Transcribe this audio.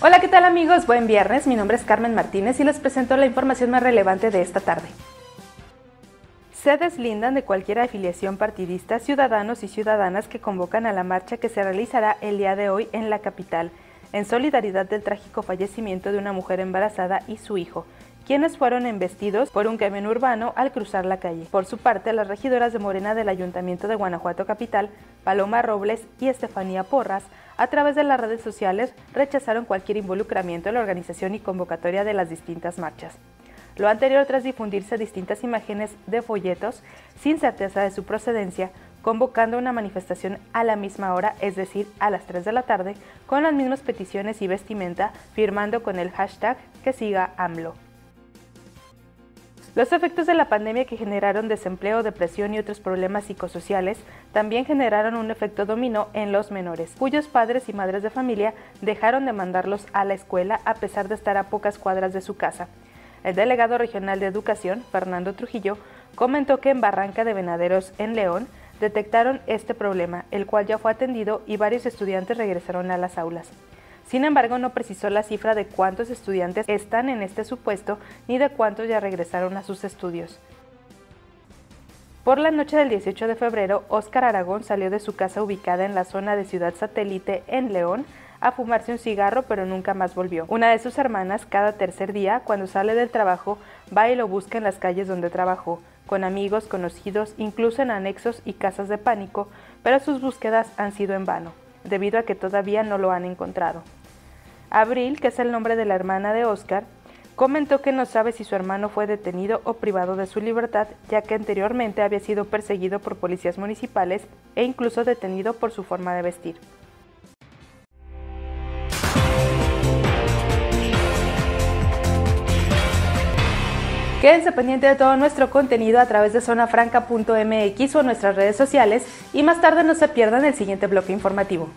Hola, ¿qué tal amigos? Buen viernes, mi nombre es Carmen Martínez y les presento la información más relevante de esta tarde. Se deslindan de cualquier afiliación partidista ciudadanos y ciudadanas que convocan a la marcha que se realizará el día de hoy en la capital, en solidaridad del trágico fallecimiento de una mujer embarazada y su hijo, quienes fueron embestidos por un camión urbano al cruzar la calle. Por su parte, las regidoras de Morena del Ayuntamiento de Guanajuato Capital, Paloma Robles y Estefanía Porras, a través de las redes sociales rechazaron cualquier involucramiento en la organización y convocatoria de las distintas marchas. Lo anterior tras difundirse distintas imágenes de folletos sin certeza de su procedencia, convocando una manifestación a la misma hora, es decir, a las 3 de la tarde, con las mismas peticiones y vestimenta, firmando con el hashtag que siga AMLO. Los efectos de la pandemia que generaron desempleo, depresión y otros problemas psicosociales también generaron un efecto dominó en los menores, cuyos padres y madres de familia dejaron de mandarlos a la escuela a pesar de estar a pocas cuadras de su casa. El delegado regional de Educación, Fernando Trujillo, comentó que en Barranca de Venaderos, en León, detectaron este problema, el cual ya fue atendido y varios estudiantes regresaron a las aulas. Sin embargo, no precisó la cifra de cuántos estudiantes están en este supuesto ni de cuántos ya regresaron a sus estudios. Por la noche del 18 de febrero, Óscar Aragón salió de su casa ubicada en la zona de Ciudad Satélite, en León, a fumarse un cigarro, pero nunca más volvió. Una de sus hermanas, cada tercer día, cuando sale del trabajo, va y lo busca en las calles donde trabajó, con amigos, conocidos, incluso en anexos y casas de pánico, pero sus búsquedas han sido en vano, debido a que todavía no lo han encontrado. Abril, que es el nombre de la hermana de Óscar, comentó que no sabe si su hermano fue detenido o privado de su libertad, ya que anteriormente había sido perseguido por policías municipales e incluso detenido por su forma de vestir. Quédense pendiente de todo nuestro contenido a través de zonafranca.mx o en nuestras redes sociales, y más tarde no se pierdan el siguiente bloque informativo.